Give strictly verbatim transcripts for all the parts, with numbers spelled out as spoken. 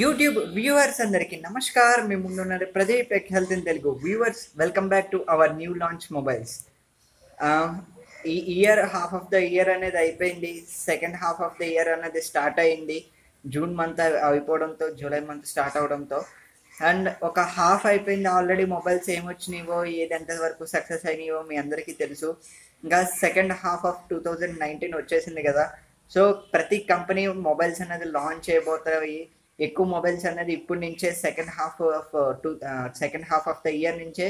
YouTube viewers అందరికీ నమస్కారం. మేము ముందున్నది Pradeep tech health in Telugu. Viewers, welcome back to our new launch mobiles. ఈ year half of the year అనేది అయిపోయింది, second half of the year అనేది స్టార్ట్ అయింది. జూన్ మంత్ అయిపోవడంతో, జూలై మంత్ స్టార్ట్ అవడంతో, అండ్ ఒక హాఫ్ అయిపోయింది ఆల్రెడీ. మొబైల్స్ ఏమొచ్చినాయో, ఏదంత వరకు సక్సెస్ అయినాయో మీ అందరికీ తెలుసు. ఇంకా second half of two thousand nineteen వచ్చేసింది కదా. సో ప్రతి కంపెనీ మొబైల్స్ అనేది లాంచ్ చేయబోతాయి. ఎక్కువ మొబైల్స్ అనేది ఇప్పుడు నుంచే second half of two second half of the year నుంచే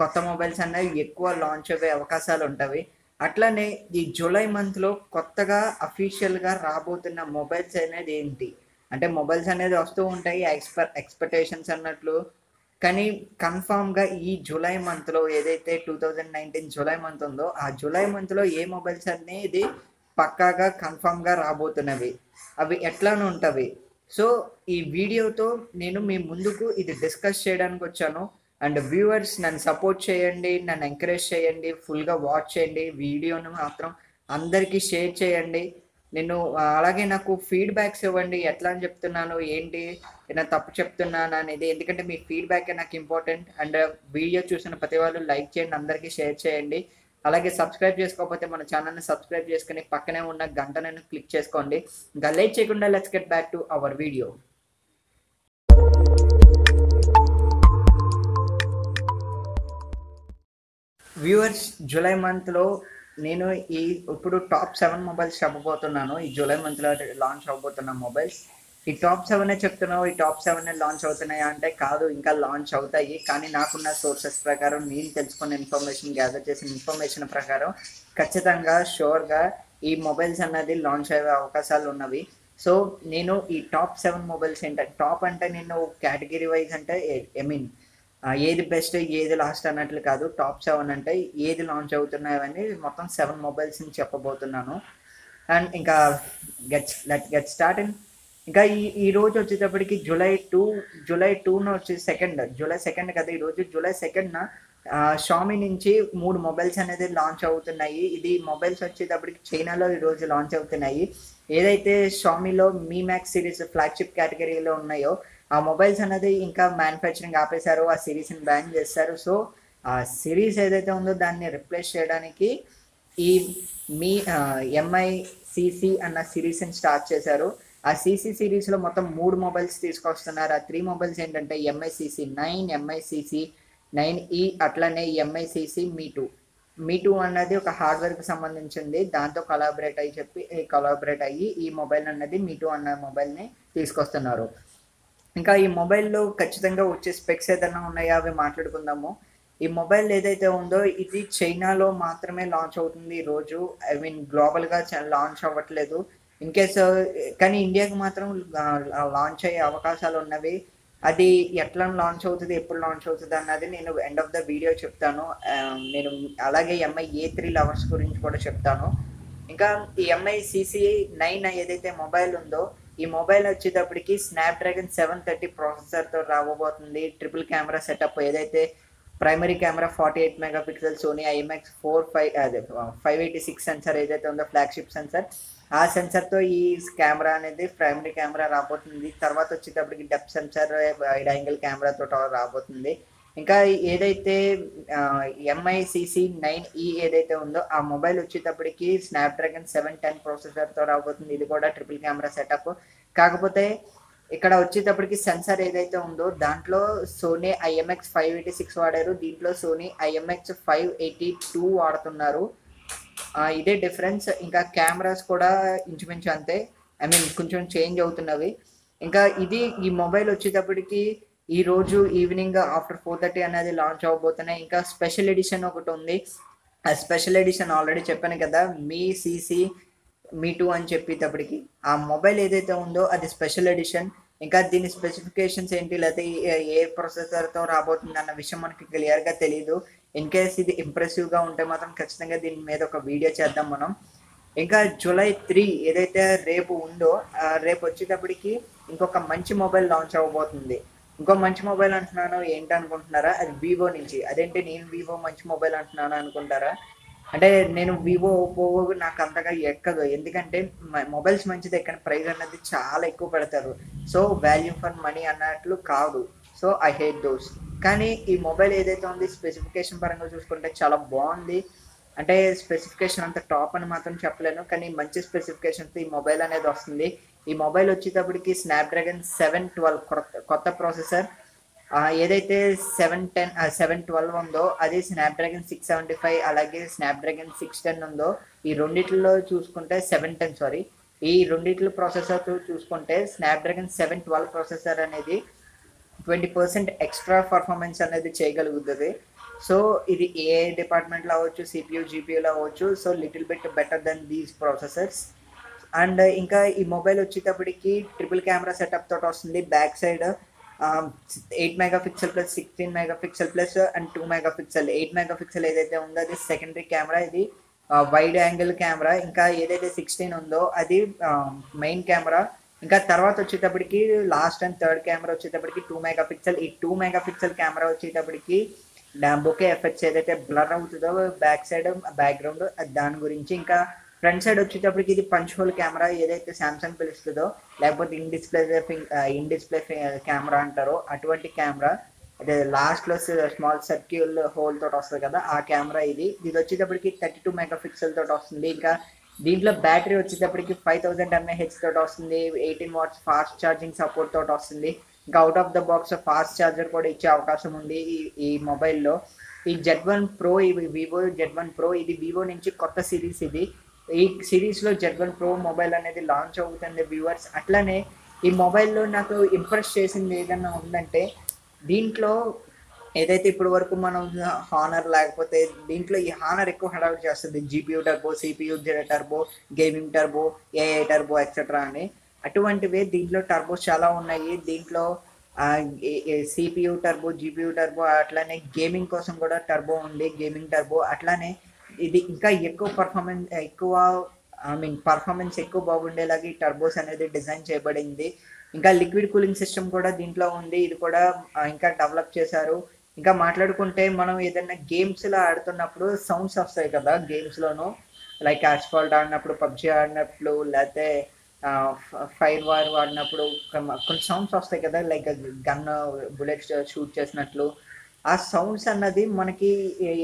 కొత్త మొబైల్స్ అనేవి ఎక్కువ లాంచ్ అయ్యే అవకాశాలు ఉంటాయి. అట్లనే ఈ జూలై మంత్లో కొత్తగా అఫీషియల్గా రాబోతున్న మొబైల్స్ అనేది ఏంటి అంటే, మొబైల్స్ అనేది వస్తూ ఉంటాయి ఎక్స్పెక్ట్ ఎక్స్పెక్టేషన్స్ అన్నట్లు, కానీ కన్ఫామ్గా ఈ జూలై మంత్లో ఏదైతే two thousand nineteen July month ఉందో, ఆ జూలై మంత్లో ఏ మొబైల్స్ అనేది పక్కాగా కన్ఫామ్గా రాబోతున్నవి, అవి ఎట్లానూ ఉంటవి. సో ఈ వీడియోతో నేను మీ ముందుకు ఇది డిస్కస్ చేయడానికి వచ్చాను. అండ్ వ్యూవర్స్, నన్ను సపోర్ట్ చేయండి, నన్ను ఎంకరేజ్ చేయండి, ఫుల్గా వాచ్ చేయండి, వీడియోను మాత్రం అందరికీ షేర్ చేయండి. నేను అలాగే నాకు ఫీడ్బ్యాక్స్ ఇవ్వండి, ఎట్లా అని చెప్తున్నాను, ఏంటి నేను తప్పు చెప్తున్నాను అనేది, ఎందుకంటే మీ ఫీడ్బ్యాకే నాకు ఇంపార్టెంట్. అండ్ వీడియో చూసిన ప్రతి వాళ్ళు లైక్ చేయండి, అందరికీ షేర్ చేయండి. అలాగే సబ్స్క్రైబ్ చేసుకోకపోతే మన ఛానల్ని సబ్స్క్రైబ్ చేసుకుని పక్కనే ఉన్న గంటను క్లిక్ చేసుకోండి. ఇంకా లేట్ చేయకుండా let's get back to our video. Viewers, July మంత్లో నేను ఈ ఇప్పుడు టాప్ సెవెన్ మొబైల్స్ చెప్పబోతున్నాను. ఈ జూలై మంత్లో లాంచ్ అవ్వబోతున్న మొబైల్స్, ఈ టాప్ సెవెనే చెప్తున్నావు, ఈ టాప్ సెవెనే లాంచ్ అవుతున్నాయా అంటే కాదు, ఇంకా లాంచ్ అవుతాయి. కానీ నాకున్న సోర్సెస్ ప్రకారం, నేను తెలుసుకున్న ఇన్ఫర్మేషన్, గ్యాదర్ చేసిన ఇన్ఫర్మేషన్ ప్రకారం ఖచ్చితంగా షూర్గా ఈ మొబైల్స్ అన్నది లాంచ్ అయ్యే అవకాశాలు ఉన్నవి. సో నేను ఈ టాప్ సెవెన్ మొబైల్స్ ఏంటంటే, టాప్ అంటే నేను కేటగిరీ వైజ్ అంటే ఐ మీన్ ఏది బెస్ట్ ఏది లాస్ట్ అన్నట్లు కాదు, టాప్ సెవెన్ అంటే ఏది లాంచ్ అవుతున్నాయని మొత్తం సెవెన్ మొబైల్స్ని చెప్పబోతున్నాను. అండ్ ఇంకా get let get start in. ఇంకా ఈ ఈ రోజు వచ్చేటప్పటికి జూలై టూ జూలై టూన వచ్చి సెకండ్ జూలై సెకండ్ కదా ఈరోజు. జూలై సెకండ్న షామీ నుంచి మూడు మొబైల్స్ అనేది లాంచ్ అవుతున్నాయి. ఇది మొబైల్స్ వచ్చేటప్పటికి చైనాలో ఈరోజు లాంచ్ అవుతున్నాయి. ఏదైతే షామీలో మీ మ్యాక్స్ సిరీస్ ఫ్లాగ్షిప్ కేటగిరీలో ఉన్నాయో ఆ మొబైల్స్ అనేది ఇంకా మ్యానుఫ్యాక్చరింగ్ ఆపేశారు, ఆ సిరీస్ని బ్యాన్ చేస్తారు. సో ఆ సిరీస్ ఏదైతే ఉందో దాన్ని రిప్లేస్ చేయడానికి ఈ మీ ఎంఐసిసి అన్న సిరీస్ని స్టార్ట్ చేశారు. ఆ సీసీ సిరీస్లో మొత్తం మూడు మొబైల్స్ తీసుకొస్తున్నారు. ఆ త్రీ మొబైల్స్ ఏంటంటే MICC nine, MICC nine E, అట్లనే MICC Mi two. Mi two అన్నది ఒక హార్డ్వేర్కి సంబంధించింది, దాంతో కొలాబరేట్ అయ్యి చెప్పి కొలాబరేట్ అయ్యి ఈ మొబైల్ అన్నది మీ టూ అన్న మొబైల్ని తీసుకొస్తున్నారు. ఇంకా ఈ మొబైల్లో ఖచ్చితంగా వచ్చే స్పెక్స్ ఏదైనా ఉన్నాయా అవి మాట్లాడుకుందాము. ఈ మొబైల్ ఏదైతే ఉందో ఇది చైనాలో మాత్రమే లాంచ్ అవుతుంది ఈరోజు, ఐ మీన్ గ్లోబల్గా లాంచ్ అవ్వట్లేదు. ఇన్ కేసు కానీ ఇండియాకి మాత్రం లాంచ్ అయ్యే అవకాశాలు ఉన్నవి. అది ఎట్లా లాంచ్ అవుతుంది, ఎప్పుడు లాంచ్ అవుతుంది అన్నది నేను ఎండ్ ఆఫ్ ద వీడియో చెప్తాను. నేను అలాగే ఎంఐ ఏ త్రీ లవర్స్ గురించి కూడా చెప్తాను. ఇంకా ఈ ఎంఐసిసి నైన్ ఏదైతే మొబైల్ ఉందో, ఈ మొబైల్ వచ్చేటప్పటికి స్నాప్డ్రాగన్ సెవెన్ థర్టీ ప్రాసెసర్తో రాబోతుంది. ట్రిపుల్ కెమెరా సెటప్ ఏదైతే primary camera forty eight megapixel Sony IMX four five అదే ఫైవ్ ఎయిటీ సిక్స్ సెన్సర్ ఏదైతే ఉందో ఫ్లాగ్షిప్ సెన్సర్, ఆ సెన్సర్తో ఈ కెమెరా అనేది ప్రైమరీ కెమెరా రాబోతుంది. తర్వాత వచ్చేటప్పటికి డెప్త్ సెన్సర్, వైడ్ యాంగిల్ కెమెరాతో రాబోతుంది. ఇంకా ఏదైతే ఎంఐసిసి నైన్ ఈ ఏదైతే ఉందో ఆ మొబైల్ వచ్చేటప్పటికి స్నాప్డ్రాగన్ సెవెన్ టెన్ ప్రాసెసర్తో రాబోతుంది. ఇది కూడా ట్రిపుల్ కెమెరా సెటప్. కాకపోతే ఇక్కడ వచ్చేటప్పటికి సెన్సర్ ఏదైతే ఉందో దాంట్లో Sony IMX five eighty six వాడారు, దీంట్లో Sony IMX five eighty two వాడుతున్నారు. ఇదే డిఫరెన్స్. ఇంకా కెమెరాస్ కూడా ఇంచుమించు అంతే, ఐ మీన్ కొంచెం చేంజ్ అవుతున్నవి. ఇంకా ఇది ఈ మొబైల్ వచ్చేటప్పటికి ఈరోజు ఈవినింగ్ ఆఫ్టర్ ఫోర్ థర్టీ అనేది లాంచ్ అవ్వబోతున్నాయి. ఇంకా స్పెషల్ ఎడిషన్ ఒకటి ఉంది. ఆ స్పెషల్ ఎడిషన్ ఆల్రెడీ చెప్పాను కదా, మీ సీసీ మీ టూ అని చెప్పేటప్పటికి ఆ మొబైల్ ఏదైతే ఉందో అది స్పెషల్ ఎడిషన్. ఇంకా దీని స్పెసిఫికేషన్స్ ఏంటి, లేకపోతే ఏ ప్రాసెసర్తో రాబోతుంది అన్న విషయం మనకి క్లియర్గా తెలియదు. ఇన్ కేస్ ఇది ఇంప్రెసివ్గా ఉంటే మాత్రం ఖచ్చితంగా దీని మీద ఒక వీడియో చేద్దాం మనం. ఇంకా జూలై త్రీ ఏదైతే రేపు ఉందో, రేపు వచ్చేటప్పటికి ఇంకొక మంచి మొబైల్ లాంచ్ అవ్వబోతుంది. ఇంకో మంచి మొబైల్ అంటున్నాను ఏంటనుకుంటున్నారా, అది వివో నుంచి. అదేంటి నేను వివో మంచి మొబైల్ అంటున్నాను అనుకుంటారా, అంటే నేను వివో ఓపో నాకు అంతగా ఎక్కదు, ఎందుకంటే మొబైల్స్ మంచిదే కానీ ప్రైస్ అన్నది చాలా ఎక్కువ పెడతారు. సో వాల్యూ ఫర్ మనీ అన్నట్లు కాదు. So I hate those. కానీ ఈ మొబైల్ ఏదైతే ఉంది స్పెసిఫికేషన్ పరంగా చూసుకుంటే చాలా బాగుంది. అంటే స్పెసిఫికేషన్ అంత టాప్ అని మాత్రం చెప్పలేను, కానీ మంచి స్పెసిఫికేషన్తో ఈ మొబైల్ అనేది వస్తుంది. ఈ మొబైల్ వచ్చేటప్పటికి స్నాప్డ్రాగన్ సెవెన్ ట్వెల్వ్ కొత్త కొత్త ప్రాసెసర్. ఏదైతే సెవెన్ టెన్ సెవెన్ ట్వెల్వ్ ఉందో అది స్నాప్డ్రాగన్ సిక్స్ సెవెంటీ ఫైవ్ అలాగే స్నాప్డ్రాగన్ సిక్స్ టెన్ ఉందో ఈ రెండిట్లో చూసుకుంటే సెవెన్ టెన్ సారీ ఈ రెండిట్లో ప్రాసెసర్తో చూసుకుంటే స్నాప్డ్రాగన్ సెవెన్ ట్వెల్వ్ ప్రాసెసర్ అనేది ట్వంటీ పర్సెంట్ ఎక్స్ట్రా పర్ఫార్మెన్స్ అనేది చేయగలుగుతుంది. సో ఇది ఏ డిపార్ట్మెంట్లో అవ్వచ్చు, సిపియూ జీపీయూలో అవ్వచ్చు. So little bit better then these processors. And ఇంకా ఈ మొబైల్ వచ్చేటప్పటికి ట్రిపుల్ కెమెరా సెటప్ తోటి వస్తుంది. Back side eight megapixel plus sixteen megapixel plus and two megapixel eight megapixel ఏదైతే ఉందో అది సెకండరీ కెమెరా, ఇది wide angle camera. ఇంకా ఏదైతే సిక్స్టీన్ ఉందో అది మెయిన్ కెమెరా. ఇంకా తర్వాత వచ్చేటప్పటికి లాస్ట్ అండ్ థర్డ్ కెమెరా వచ్చేటప్పటికి టూ మెగా పిక్సెల్. ఈ టూ మెగా పిక్సెల్ కెమెరా వచ్చేటప్పటికి డాంబోకే ఎఫెక్ట్స్ ఏదైతే బ్లర్ అవుతుందో బ్యాక్ సైడ్ బ్యాక్గ్రౌండ్ దాని గురించి. ఇంకా ఫ్రంట్ సైడ్ వచ్చేటప్పటికి ఇది పంచ్ హోల్ కెమెరా ఏదైతే శాంసంగ్ పిలుస్తుందో, లేకపోతే in display in display camera అంటారో అటువంటి కెమెరా. అదే లాస్ట్లో స్మాల్ సర్క్యూల్ హోల్ తోటి వస్తుంది కదా ఆ కెమెరా ఇది. ఇది వచ్చేటప్పటికి థర్టీ టూ మెగా పిక్సెల్ తోటి వస్తుంది. ఇంకా దీంట్లో బ్యాటరీ వచ్చేటప్పటికి ఫైవ్ థౌసండ్ ఎంఏహెచ్ తోటి వస్తుంది. Eighteen watts fast charging support తోటి వస్తుంది. ఇంకా out of the box fast charger కూడా ఇచ్చే అవకాశం ఉంది ఈ ఈ మొబైల్లో. ఈ జెడ్ వన్ ప్రో ఇవి వివో జెడ్ వన్ ప్రో ఇది వివో నుంచి కొత్త సిరీస్. ఇది ఈ సిరీస్లో జెడ్ వన్ ప్రో మొబైల్ అనేది లాంచ్ అవుతుంది వ్యూవర్స్. అట్లనే ఈ మొబైల్లో నాకు ఇంప్రెస్ చేసింది ఏదన్నా ఉందంటే దీంట్లో ఏదైతే ఇప్పుడు వరకు మనం హానర్ లేకపోతే దీంట్లో ఈ హానర్ ఎక్కువ హడావిడి చేస్తుంది. GPU turbo, CPU turbo, gaming turbo, AI turbo etcetera అని అటువంటివి. దీంట్లో టర్బోస్ చాలా ఉన్నాయి. దీంట్లో సిపియూ టర్బో, జీపీయూ టర్బో, అట్లానే గేమింగ్ కోసం కూడా టర్బో ఉంది, గేమింగ్ టర్బో. అట్లానే ఇది ఇంకా ఎక్కువ పర్ఫార్మెన్స్ ఎక్కువ ఐ మీన్ పర్ఫార్మెన్స్ ఎక్కువ బాగుండేలాగా ఈ టర్బోస్ అనేది డిజైన్ చేయబడింది. ఇంకా లిక్విడ్ కూలింగ్ సిస్టమ్ కూడా దీంట్లో ఉంది. ఇది కూడా ఇంకా డెవలప్ చేశారు. ఇంకా మాట్లాడుకుంటే మనం ఏదైనా గేమ్స్లో ఆడుతున్నప్పుడు సౌండ్స్ వస్తాయి కదా గేమ్స్లోనూ, లైక్ ఆస్ఫాల్ట్ ఆడినప్పుడు, పబ్జీ ఆడినప్పుడు, లేకపోతే ఫైర్ వార్ వాడినప్పుడు కొన్ని సౌండ్స్ వస్తాయి కదా, లైక్ గన్ బుల్లెట్స్ షూట్ చేసినట్లు. ఆ సౌండ్స్ అన్నది మనకి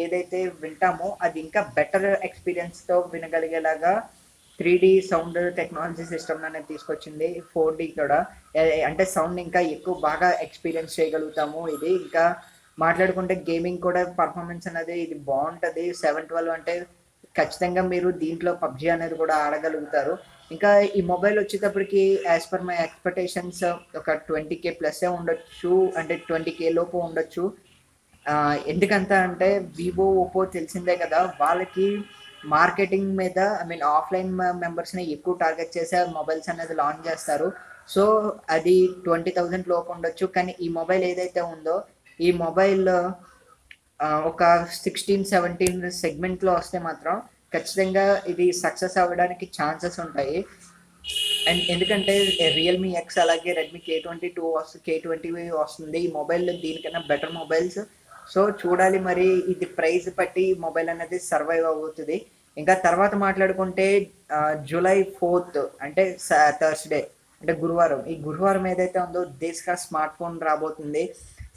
ఏదైతే వింటామో అది ఇంకా బెటర్ ఎక్స్పీరియన్స్తో వినగలిగేలాగా three D sound technology system అనేది తీసుకొచ్చింది. ఫోర్ డి కూడా, అంటే సౌండ్ ఇంకా ఎక్కువ బాగా ఎక్స్పీరియన్స్ చేయగలుగుతాము ఇది. ఇంకా మాట్లాడుకుంటే గేమింగ్ కూడా పర్ఫార్మెన్స్ అనేది ఇది బాగుంటుంది. సెవెన్ ట్వెల్వ్ అంటే ఖచ్చితంగా మీరు దీంట్లో పబ్జీ అనేది కూడా ఆడగలుగుతారు. ఇంకా ఈ మొబైల్ వచ్చేటప్పటికి యాజ్ పర్ మై ఎక్స్పెక్టేషన్స్ ఒక ట్వంటీ కే ప్లస్సే ఉండొచ్చు, అంటే ట్వంటీ కే లోపు ఉండొచ్చు. ఎందుకంత అంటే వివో ఓపో తెలిసిందే కదా, వాళ్ళకి మార్కెటింగ్ మీద ఐ మీన్ ఆఫ్లైన్ మెంబర్స్ని ఎక్కువ టార్గెట్ చేసే మొబైల్స్ అనేది లాంచ్ చేస్తారు. సో అది ట్వంటీ థౌజండ్ లోపు ఉండొచ్చు. కానీ ఈ మొబైల్ ఏదైతే ఉందో ఈ మొబైల్ ఒక సిక్స్టీన్ సెవెంటీన్ సెగ్మెంట్లో వస్తే మాత్రం ఖచ్చితంగా ఇది సక్సెస్ అవ్వడానికి ఛాన్సెస్ ఉంటాయి. అండ్ ఎందుకంటే రియల్మీ ఎక్స్ అలాగే రెడ్మీ కే ట్వంటీ టూ వస్తుంది కే ట్వంటీ వస్తుంది ఈ మొబైల్, దీనికన్నా బెటర్ మొబైల్స్. సో చూడాలి మరి ఇది ప్రైస్ బట్టి మొబైల్ అనేది సర్వైవ్ అవుతుంది. ఇంకా తర్వాత మాట్లాడుకుంటే జూలై ఫోర్త్ అంటే థర్స్డే అంటే గురువారం, ఈ గురువారం ఏదైతే ఉందో దేశకా స్మార్ట్ ఫోన్ రాబోతుంది.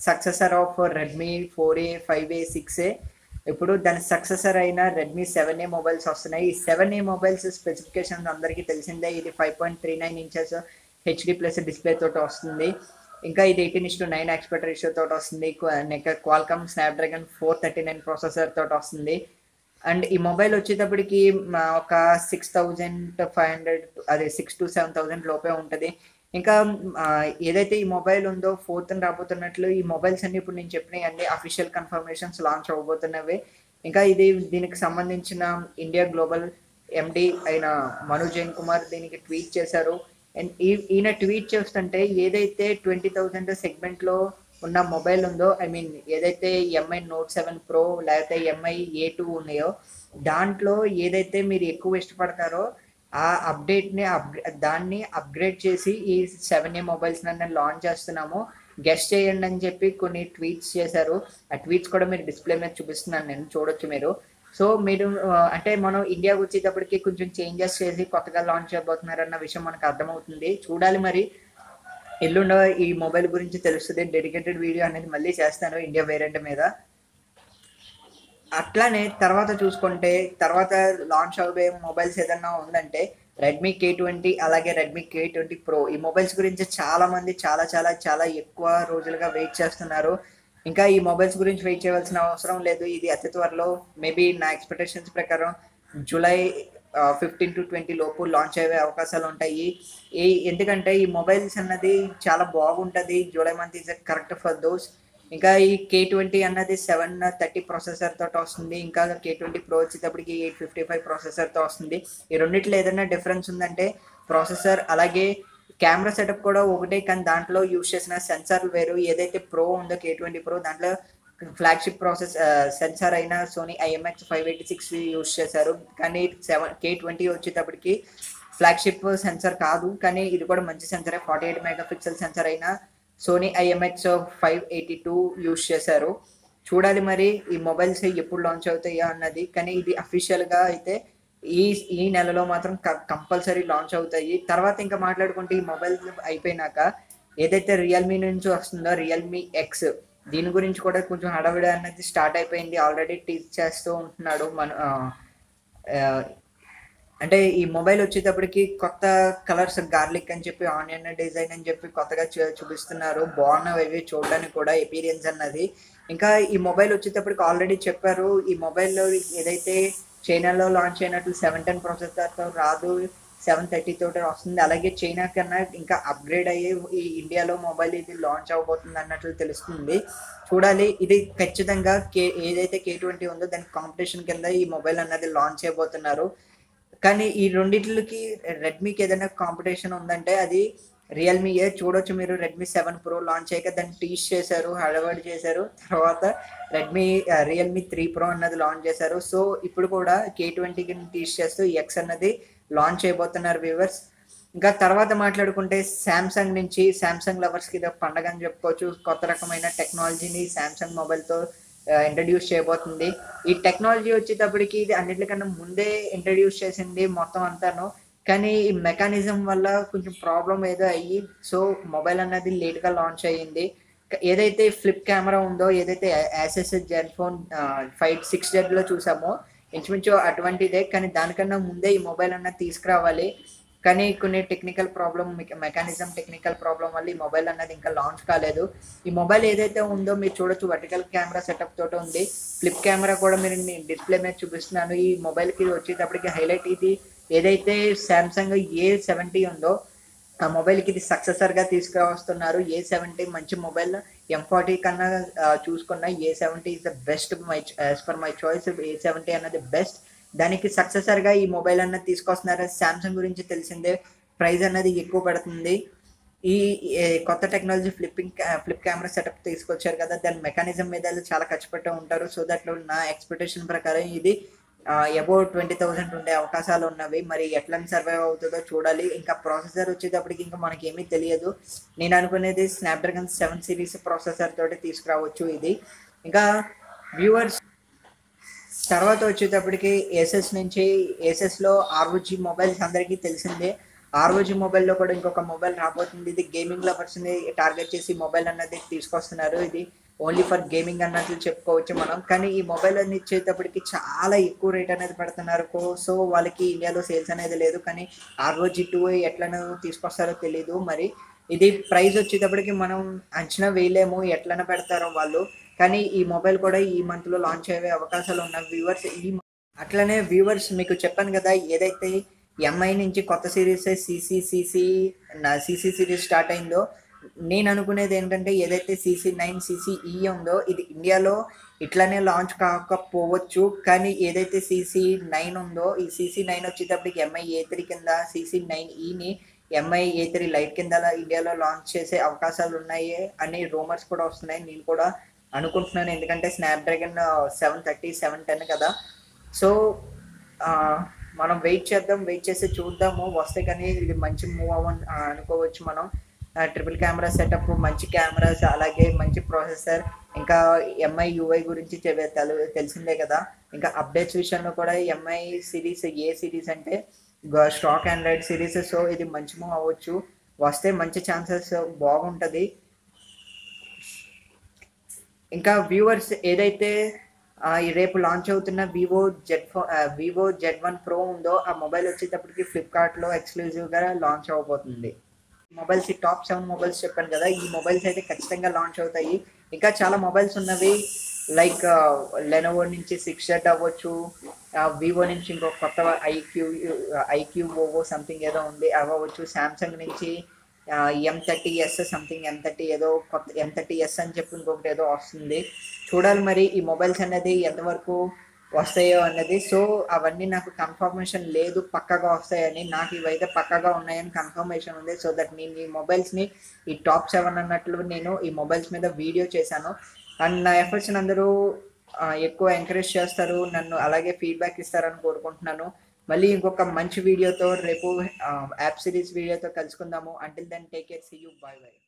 Successor of Redmi four A five A six A ఇప్పుడు దాని సక్సెసర్ అయిన రెడ్మీ సెవెన్ ఏ మొబైల్స్ వస్తున్నాయి. ఈ సెవెన్ ఏ మొబైల్స్ స్పెసిఫికేషన్స్ అందరికీ తెలిసిందే. ఇది five point three nine inches HD plus display తోటి వస్తుంది. ఇంకా ఇది eighteen is to nine aspect ratio తోటి వస్తుంది. ఇంకా Qualcomm Snapdragon four thirty nine processor తోటి వస్తుంది. అండ్ ఈ మొబైల్ వచ్చేటప్పటికి ఒక సిక్స్ థౌజండ్ ఫైవ్ హండ్రెడ్ అదే సిక్స్ టు సెవెన్ థౌజండ్ లోపే ఉంటుంది. ఇంకా ఏదైతే ఈ మొబైల్ ఉందో ఫోర్త్ రాబోతున్నట్లు ఈ మొబైల్స్ అన్ని ఇప్పుడు నేను చెప్పినాయండి అఫీషియల్ కన్ఫర్మేషన్స్ లాంచ్ అవ్వబోతున్నవి. ఇంకా ఇది దీనికి సంబంధించిన ఇండియా గ్లోబల్ ఎండి అయిన మను జైన్ కుమార్ దీనికి ట్వీట్ చేశారు. అండ్ ఈ ఈయన ట్వీట్ చేస్తుంటే ఏదైతే ట్వంటీ థౌజండ్ సెగ్మెంట్లో ఉన్న మొబైల్ ఉందో ఐ మీన్ ఏదైతే ఎంఐ నోట్ సెవెన్ ప్రో లేకపోతే ఎంఐ ఏ టూ ఉన్నాయో దాంట్లో ఏదైతే మీరు ఎక్కువ ఇష్టపడతారో ఆ అప్డేట్ని అప్ దాన్ని అప్గ్రేడ్ చేసి ఈ సెవెన్ ఏ మొబైల్స్ నన్ను లాంచ్ చేస్తున్నాము గెస్ట్ చేయండి అని చెప్పి కొన్ని ట్వీట్స్ చేశారు. ఆ ట్వీట్స్ కూడా మీరు డిస్ప్లే మీద చూపిస్తున్నాను నేను, చూడొచ్చు మీరు. సో మీరు అంటే మనం ఇండియా వచ్చేటప్పటికి కొంచెం చేంజెస్ చేసి కొత్తగా లాంచ్ చేయబోతున్నారు అన్న విషయం మనకు అర్థమవుతుంది. చూడాలి మరి ఎల్లుండ ఈ మొబైల్ గురించి తెలుస్తుంది. డెడికేటెడ్ వీడియో అనేది మళ్ళీ చేస్తాను ఇండియా వేరియంట్ మీద. అట్లానే తర్వాత చూసుకుంటే తర్వాత లాంచ్ అవబోయే మొబైల్స్ ఏదన్నా ఉందంటే రెడ్మీ కే ట్వంటీ అలాగే రెడ్మీ కే ట్వంటీ ప్రో. ఈ మొబైల్స్ గురించి చాలా మంది చాలా చాలా చాలా ఎక్కువ రోజులుగా వెయిట్ చేస్తున్నారు. ఇంకా ఈ మొబైల్స్ గురించి వెయిట్ చేయవలసిన అవసరం లేదు. ఇది అతి త్వరలో మేబీ నా ఎక్స్పెక్టేషన్స్ ప్రకారం జూలై ఫిఫ్టీన్ టు ట్వంటీ లోపు లాంచ్ అయ్యే అవకాశాలు ఉంటాయి. ఈ ఎందుకంటే ఈ మొబైల్స్ అన్నది చాలా బాగుంటుంది. July month is correct for those. ఇంకా ఈ కే ట్వంటీ అన్నది సెవెన్ థర్టీ ప్రాసెసర్ తోటి వస్తుంది. ఇంకా కే ట్వంటీ ప్రో వచ్చేటప్పటికి ఎయిట్ ఫిఫ్టీ ఫైవ్ ప్రాసెసర్తో వస్తుంది. ఈ రెండిట్లో ఏదైనా డిఫరెన్స్ ఉందంటే ప్రాసెసర్, అలాగే కెమెరా సెటప్ కూడా ఒకటే, కానీ దాంట్లో యూజ్ చేసిన సెన్సార్లు వేరు. ఏదైతే ప్రో ఉందో కే ట్వంటీ ప్రో దాంట్లో ఫ్లాగ్షిప్ ప్రాసెస్ సెన్సార్ అయిన Sony IMX five eighty six use చేశారు. కానీ సెవెన్ కే ట్వంటీ వచ్చేటప్పటికి ఫ్లాగ్షిప్ సెన్సార్ కాదు, కానీ ఇది కూడా మంచి సెన్సారే. Forty eight megapixel sensor అయినా Sony IMX five eighty two use చేశారు. చూడాలి మరి ఈ మొబైల్స్ ఎప్పుడు లాంచ్ అవుతాయో అన్నది. కానీ ఇది అఫీషియల్గా అయితే ఈ ఈ నెలలో మాత్రం కంపల్సరీ లాంచ్ అవుతాయి. తర్వాత ఇంకా మాట్లాడుకుంటే ఈ మొబైల్ అయిపోయినాక ఏదైతే రియల్మీ నుంచి వస్తుందో రియల్మీ ఎక్స్, దీని గురించి కూడా కొంచెం హడావిడి అనేది స్టార్ట్ అయిపోయింది. ఆల్రెడీ టీచ్ చేస్తూ ఉంటున్నాడు మన అంటే ఈ మొబైల్ వచ్చేటప్పటికి కొత్త కలర్స్ గార్లిక్ అని చెప్పి ఆనియన్ డిజైన్ అని చెప్పి కొత్తగా చూపిస్తున్నారు. బాగున్నవి అవి చూడడానికి కూడా ఎపీరియన్స్ అన్నది. ఇంకా ఈ మొబైల్ వచ్చేటప్పటికి ఆల్రెడీ చెప్పారు ఈ మొబైల్లో ఏదైతే చైనాలో లాంచ్ అయినట్లు సెవెన్ టెన్ ప్రాసెసర్తో రాదు, సెవెన్ థర్టీ తోటి వస్తుంది. అలాగే చైనా కన్నా ఇంకా అప్గ్రేడ్ అయ్యే ఈ ఇండియాలో మొబైల్ ఇది లాంచ్ అవబోతుంది అన్నట్లు తెలుస్తుంది. చూడాలి, ఇది ఖచ్చితంగా కే ఏదైతే కే ట్వంటీ ఉందో దాని కాంపిటీషన్ కింద ఈ మొబైల్ అన్నది లాంచ్ అయిపోతున్నారు. కానీ ఈ రెండిట్లకి రెడ్మీకి ఏదైనా కాంపిటీషన్ ఉందంటే అది రియల్మీయే. చూడొచ్చు మీరు రెడ్మీ సెవెన్ ప్రో లాంచ్ అయ్యాక దాన్ని టీస్ చేశారు, హడావిడి చేశారు. తర్వాత రెడ్మీ రియల్మీ త్రీ ప్రో అన్నది లాంచ్ చేశారు. సో ఇప్పుడు కూడా కే ట్వంటీకి టీస్ చేస్తూ ఎక్స్ అన్నది లాంచ్ అయిపోతున్నారు వ్యూవర్స్. ఇంకా తర్వాత మాట్లాడుకుంటే శాంసంగ్ నుంచి శాంసంగ్ లవర్స్కి ఇది పండగ అని చెప్పుకోవచ్చు. కొత్త రకమైన టెక్నాలజీని శాంసంగ్ మొబైల్తో ఇంట్రడ్యూస్ చేయబోతుంది. ఈ టెక్నాలజీ వచ్చేటప్పటికి ఇది అన్నిటికన్నా ముందే ఇంట్రడ్యూస్ చేసింది మొత్తం అంతాను, కానీ ఈ మెకానిజం వల్ల కొంచెం ప్రాబ్లం ఏదో అయ్యి సో మొబైల్ అన్నది లేట్గా లాంచ్ అయ్యింది. ఏదైతే ఫ్లిప్ కెమెరా ఉందో ఏదైతే Asus Zenfone five six జెడ్లో చూసామో ఇంచుమించు అటువంటిదే, కానీ దానికన్నా ముందే ఈ మొబైల్ అన్నది తీసుకురావాలి. కానీ కొన్ని technical problem mechanism technical problem వల్ల ఈ మొబైల్ అన్నది ఇంకా లాంచ్ కాలేదు. ఈ మొబైల్ ఏదైతే ఉందో మీరు చూడొచ్చు వర్టికల్ కెమెరా సెటప్ తోటి ఉంది. ఫ్లిప్ కెమెరా కూడా మీరు డిస్ప్లే మీద చూపిస్తున్నాను. ఈ మొబైల్కి వచ్చేటప్పటికి హైలైట్ ఇది ఏదైతే శాంసంగ్ ఏ సెవెంటీ ఉందో ఆ మొబైల్కి ఇది సక్సెసర్గా తీసుకువస్తున్నారు. ఏ సెవెంటీ మంచి మొబైల్, ఎం ఫార్టీ కన్నా చూసుకున్న A seventy is the best my as per my choice. A seventy అన్నది బెస్ట్, దానికి సక్సెసర్గా ఈ మొబైల్ అన్నది తీసుకొస్తున్నారు. శాంసంగ్ గురించి తెలిసిందే, ప్రైజ్ అన్నది ఎక్కువ పడుతుంది. ఈ కొత్త technology flipping flip camera setup తీసుకొచ్చారు కదా, దాని మెకానిజం మీద చాలా ఖర్చు పెట్టే ఉంటారు. సో దాంట్లో నా ఎక్స్పెక్టేషన్ ప్రకారం ఇది అబౌవ్ ట్వంటీ థౌజండ్ ఉండే అవకాశాలు ఉన్నవి. మరి ఎట్లా సర్వైవ్ అవుతుందో చూడాలి. ఇంకా ప్రాసెసర్ వచ్చేటప్పటికి ఇంకా మనకి ఏమీ తెలియదు. నేను అనుకునేది స్నాప్డ్రాగన్ సెవెన్ సిరీస్ ప్రాసెసర్ తోటి తీసుకురావచ్చు ఇది. ఇంకా వ్యూవర్స్ తర్వాత వచ్చేటప్పటికి ఏసెస్ నుంచి ఏసెస్లో ఆర్ఓజీ మొబైల్స్ అందరికీ తెలిసిందే. ఆర్ఓజీ మొబైల్లో కూడా ఇంకొక మొబైల్ రాబోతుంది. ఇది గేమింగ్ లవర్స్ని టార్గెట్ చేసి మొబైల్ అన్నది తీసుకొస్తున్నారు. ఇది ఓన్లీ ఫర్ గేమింగ్ అన్నట్లు చెప్పుకోవచ్చు మనం. కానీ ఈ మొబైల్ అనేది ఇచ్చేటప్పటికి చాలా ఎక్కువ రేట్ అనేది పెడుతున్నారు. సో వాళ్ళకి ఇండియాలో సేల్స్ అనేది లేదు. కానీ ఆర్ఓజీ టూ ఎట్లనో తీసుకొస్తారో తెలీదు. మరి ఇది ప్రైస్ వచ్చేటప్పటికి మనం అంచనా వేయలేము ఎట్లనో పెడతారో వాళ్ళు. కానీ ఈ మొబైల్ కూడా ఈ మంత్లో లాంచ్ అయ్యే అవకాశాలు ఉన్న వ్యూవర్స్. ఈ అట్లనే వ్యూవర్స్ మీకు చెప్పాను కదా ఏదైతే ఎంఐ నుంచి కొత్త సిరీస్ సిసిసిసి సిసి సిరీస్ స్టార్ట్ అయిందో, నేను అనుకునేది ఏంటంటే ఏదైతే సిసి నైన్ సిసిఈ ఉందో ఇది ఇండియాలో ఇట్లానే లాంచ్ కాకపోవచ్చు. కానీ ఏదైతే సిసి నైన్ ఉందో ఈ సిసి నైన్ వచ్చేటప్పటికి ఎంఐ ఏ త్రీ కింద సిసి నైన్ ఈని ఎంఐ ఏ త్రీ లైట్ కింద ఇండియాలో లాంచ్ చేసే అవకాశాలు ఉన్నాయి అనే రూమర్స్ కూడా వస్తున్నాయి. నేను కూడా అనుకుంటున్నాను, ఎందుకంటే Snapdragon seven thirty seven ten కదా. సో మనం వెయిట్ చేద్దాం, వెయిట్ చేసి చూద్దాము వస్తే. కానీ ఇది మంచి మూవ్ అవ్వని అనుకోవచ్చు మనం. ట్రిపుల్ కెమెరా సెటప్, మంచి కెమెరాస్, అలాగే మంచి ప్రాసెసర్, ఇంకా ఎంఐ యూఐ గురించి తెలిసిందే కదా. ఇంకా అప్డేట్స్ విషయంలో కూడా ఎంఐ సిరీస్ ఏ సిరీస్ అంటే స్టాక్ ఆండ్రాయిడ్ సిరీస్, సో ఇది మంచి మూవ్ అవ్వచ్చు, వస్తే మంచి ఛాన్సెస్ బాగుంటుంది. ఇంకా వ్యూవర్స్ ఏదైతే రేపు లాంచ్ అవుతున్న Vivo Z phone Vivo Z one pro ఉందో ఆ మొబైల్ వచ్చేటప్పటికి ఫ్లిప్కార్ట్లో ఎక్స్క్లూజివ్గా లాంచ్ అవ్వబోతుంది. మొబైల్స్ ఈ టాప్ సెవెన్ మొబైల్స్ చెప్పాను కదా, ఈ మొబైల్స్ అయితే ఖచ్చితంగా లాంచ్ అవుతాయి. ఇంకా చాలా మొబైల్స్ ఉన్నవి లైక్ లెనోవో నుంచి సిక్స్ జెడ్ అవ్వచ్చు, వివో నుంచి ఇంకో కొత్త ఐక్యూ ఐక్యూ ఓవో సంథింగ్ ఏదో ఉంది అవి అవ్వచ్చు, శాంసంగ్ నుంచి M thirty S something M thirty ఏదో కొత్త ఎం థర్టీ ఎస్ అని చెప్పి ఇంకొకటి ఏదో వస్తుంది. చూడాలి మరి ఈ మొబైల్స్ అనేది ఎంతవరకు వస్తాయో అన్నది. సో అవన్నీ నాకు కన్ఫర్మేషన్ లేదు పక్కగా వస్తాయని, నాకు ఇవైతే పక్కగా ఉన్నాయని కన్ఫర్మేషన్ ఉంది. సో దట్ నేను ఈ మొబైల్స్ని ఈ టాప్ సెవెన్ అన్నట్లు నేను ఈ మొబైల్స్ మీద వీడియో చేశాను. అండ్ నా ఎఫర్ట్స్ని అందరూ ఎక్కువ ఎంకరేజ్ చేస్తారు, నన్ను అలాగే ఫీడ్బ్యాక్ ఇస్తారని కోరుకుంటున్నాను. మళ్ళీ ఇంకొక మంచి వీడియోతో రేపు యాప్ సిరీస్ వీడియోతో కలుసుకుందాము. Until then take care, see you, bye bye.